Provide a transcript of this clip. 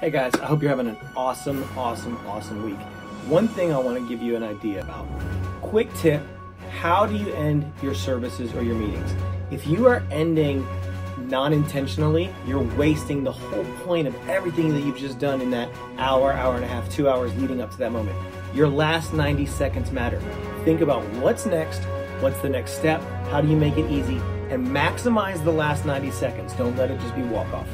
Hey guys, I hope you're having an awesome week. One thing I want to give you an idea about. Quick tip, how do you end your services or your meetings? If you are ending non-intentionally, you're wasting the whole point of everything that you've just done in that hour, hour and a half, 2 hours leading up to that moment. Your last 90 seconds matter. Think about what's next, what's the next step, how do you make it easy, and maximize the last 90 seconds. Don't let it just be walk-off.